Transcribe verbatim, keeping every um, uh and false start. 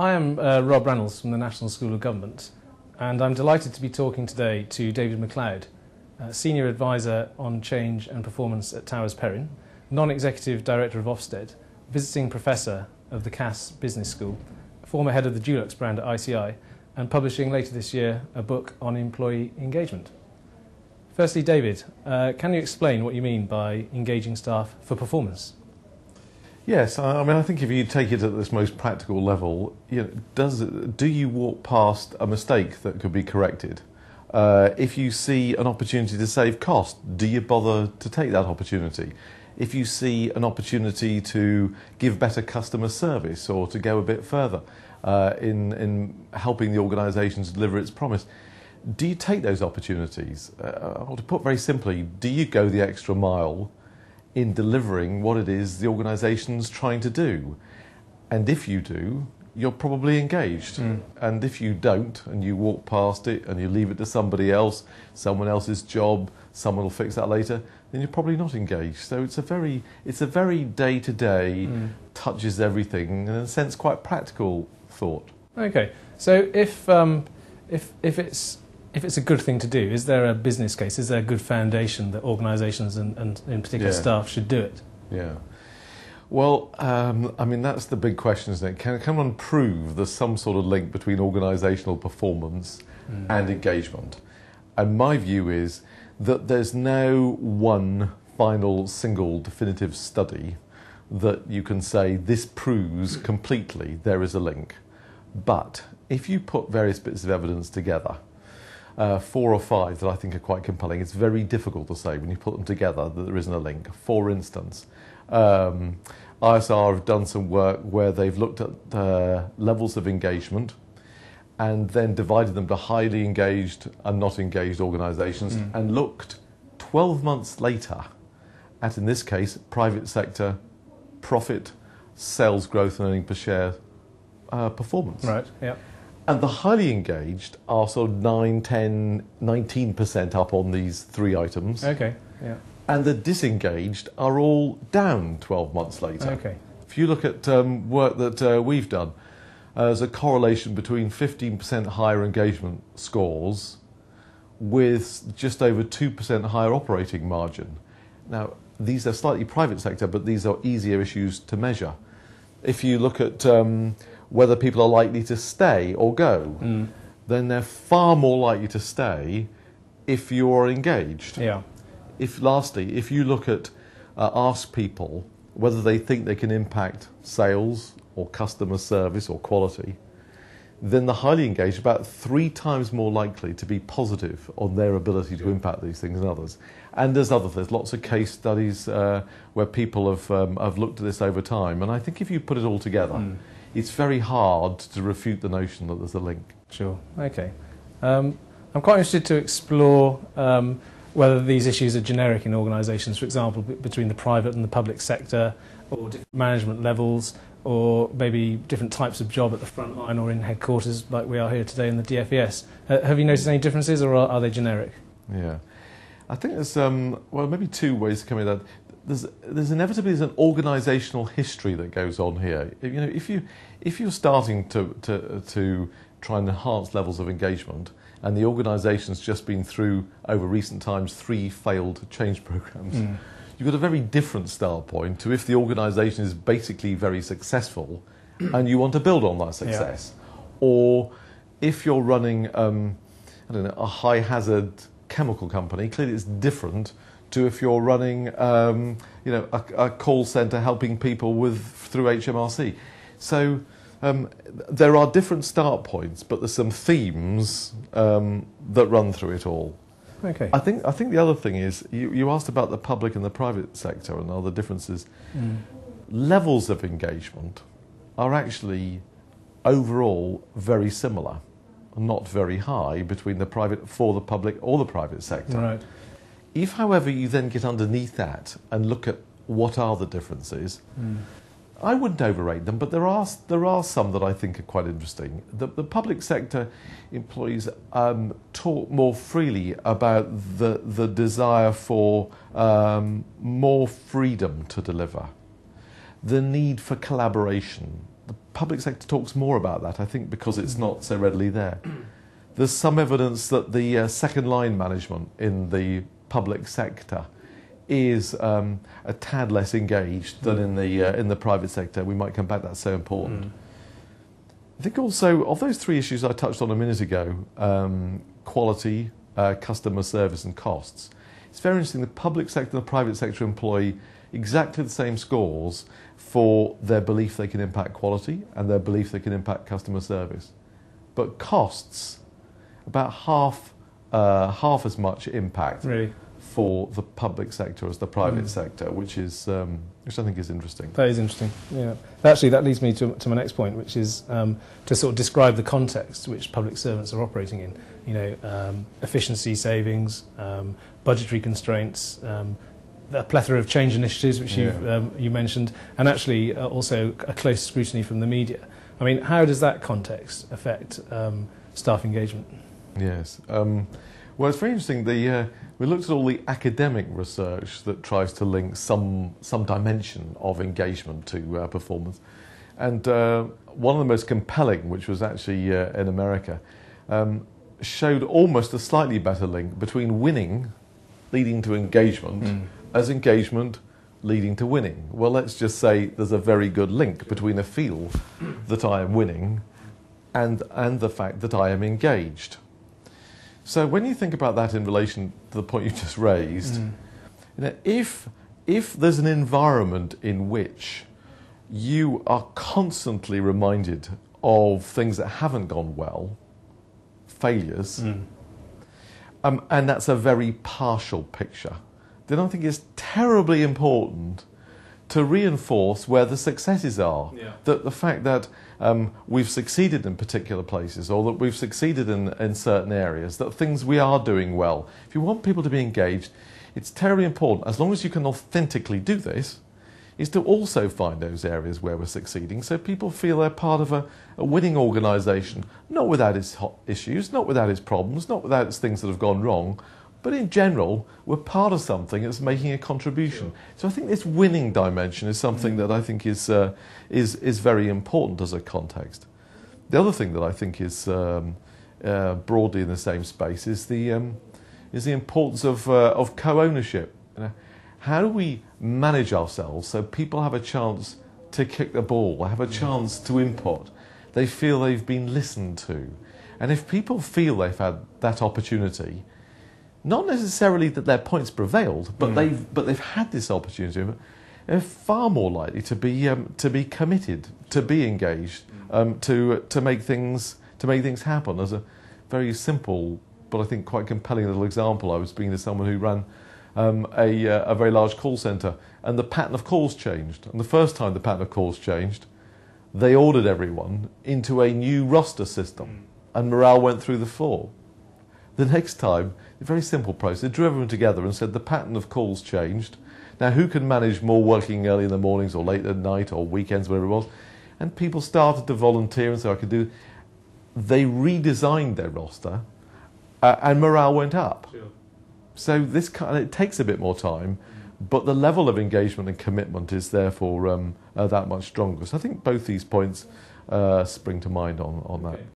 I am uh, Rob Reynolds from the National School of Government, and I'm delighted to be talking today to David MacLeod, uh, Senior Advisor on Change and Performance at Towers Perrin, Non-Executive Director of Ofsted, Visiting Professor of the Cass Business School, former Head of the Dulux brand at I C I, and publishing later this year a book on employee engagement. Firstly, David, uh, can you explain what you mean by engaging staff for performance? Yes, I mean, I think if you take it at this most practical level, you know, does do you walk past a mistake that could be corrected? Uh, if you see an opportunity to save cost, do you bother to take that opportunity? If you see an opportunity to give better customer service or to go a bit further uh, in, in helping the organisation to deliver its promise, do you take those opportunities? Uh, or to put very simply, do you go the extra mile in delivering what it is the organisation's trying to do? And if you do, you're probably engaged. Mm. And if you don't, and you walk past it and you leave it to somebody else, someone else's job, someone will fix that later, then you're probably not engaged. So it's a very, it's a very day-to-day, mm. touches everything, and in a sense quite practical thought. Okay, so if, um, if, if it's If it's a good thing to do, is there a business case? Is there a good foundation that organisations and, and in particular yeah. staff should do it? Yeah. Well, um, I mean, that's the big question, isn't it? Can, can one prove there's some sort of link between organisational performance mm. and engagement? And my view is that there's no one final, single, definitive study that you can say this proves completely there is a link. But if you put various bits of evidence together, Uh, four or five that I think are quite compelling. It's very difficult to say when you put them together that there isn't a link. For instance, um, I S R have done some work where they've looked at uh, levels of engagement and then divided them to highly engaged and not engaged organisations mm. and looked twelve months later at, in this case, private sector profit, sales growth and earning per share uh, performance. Right, yeah. And the highly engaged are sort of nine, ten, nineteen percent up on these three items. Okay, yeah. And the disengaged are all down twelve months later. Okay. If you look at um, work that uh, we've done, uh, there's a correlation between fifteen percent higher engagement scores with just over two percent higher operating margin. Now, these are slightly private sector, but these are easier issues to measure. If you look at um, whether people are likely to stay or go, mm. then they're far more likely to stay if you are engaged. Yeah. If lastly, if you look at, uh, ask people whether they think they can impact sales or customer service or quality, then the highly engaged are about three times more likely to be positive on their ability to impact these things than others. And there's other there's lots of case studies uh, where people have, um, have looked at this over time. And I think if you put it all together, mm. it's very hard to refute the notion that there's a link. Sure, okay. Um, I'm quite interested to explore um, whether these issues are generic in organisations, for example, b between the private and the public sector, or different management levels, or maybe different types of job at the front line or in headquarters like we are here today in the D F E S. Uh, have you noticed any differences, or are, are they generic? Yeah. I think there's, um, well, maybe two ways to come at that. There's, there's inevitably there's an organisational history that goes on here. You know, if you if you're starting to to to try and enhance levels of engagement, and the organisation's just been through over recent times three failed change programmes, mm. you've got a very different start point to if the organisation is basically very successful, and you want to build on that success, yeah. or if you're running um, I don't know a high hazard chemical company, clearly it's different to if you're running, um, you know, a, a call centre helping people with through H M R C. So um, there are different start points, but there's some themes um, that run through it all. Okay. I think I think the other thing is you, you asked about the public and the private sector and other differences. Mm. Levels of engagement are actually overall very similar, not very high between the private for the public or the private sector. Right. If, however, you then get underneath that and look at what are the differences, mm. I wouldn't overrate them, but there are, there are some that I think are quite interesting. The, the public sector employees um, talk more freely about the, the desire for um, more freedom to deliver, the need for collaboration. The public sector talks more about that, I think, because it's not so readily there. There's some evidence that the uh, second-line management in the public sector is um, a tad less engaged than in the uh, in the private sector. We might come back. That's so important. Mm. I think also of those three issues I touched on a minute ago: um, quality, uh, customer service, and costs. It's very interesting. The public sector and the private sector employ exactly the same scores for their belief they can impact quality and their belief they can impact customer service, but costs about half uh, half as much impact. Really? For the public sector as the private mm. sector, which is um, which I think is interesting. That is interesting. Yeah, actually, that leads me to, to my next point, which is um, to sort of describe the context which public servants are operating in. You know, um, efficiency savings, um, budgetary constraints, um, a plethora of change initiatives which yeah. you um, you mentioned, and actually uh, also a close scrutiny from the media. I mean, how does that context affect um, staff engagement? Yes. Um, Well, it's very interesting. The, uh, we looked at all the academic research that tries to link some some dimension of engagement to uh, performance, and uh, one of the most compelling, which was actually uh, in America, um, showed almost a slightly better link between winning, leading to engagement, mm. as engagement leading to winning. Well, let's just say there's a very good link between a feel that I am winning, and and the fact that I am engaged. So when you think about that in relation to the point you just raised, mm. you know, if, if there's an environment in which you are constantly reminded of things that haven't gone well, failures, mm. um, and that's a very partial picture, then I think it's terribly important to reinforce where the successes are. Yeah. That the fact that um, we've succeeded in particular places, or that we've succeeded in, in certain areas, that things we are doing well. If you want people to be engaged, it's terribly important, as long as you can authentically do this, is to also find those areas where we're succeeding, so people feel they're part of a, a winning organisation, not without its hot issues, not without its problems, not without its things that have gone wrong, but in general, we're part of something that's making a contribution. Sure. So I think this winning dimension is something that I think is, uh, is, is very important as a context. The other thing that I think is um, uh, broadly in the same space is the, um, is the importance of, uh, of co-ownership. You know, how do we manage ourselves so people have a chance to kick the ball, have a chance to input? They feel they've been listened to. And if people feel they've had that opportunity, not necessarily that their points prevailed, but mm. they've but they've had this opportunity. They're far more likely to be um, to be committed, to be engaged, um, to to make things to make things happen. As a very simple, but I think quite compelling little example, I was speaking to someone who ran um, a uh, a very large call centre, and the pattern of calls changed. And the first time the pattern of calls changed, they ordered everyone into a new roster system, and morale went through the floor. The next time, a very simple process, they drew everyone together and said the pattern of calls changed. Now, who can manage more working early in the mornings or late at night or weekends, whatever it was? And people started to volunteer and so I could do. They redesigned their roster uh, and morale went up. Sure. So this kind of, it takes a bit more time, but the level of engagement and commitment is therefore um, uh, that much stronger. So I think both these points uh, spring to mind on, on okay. that.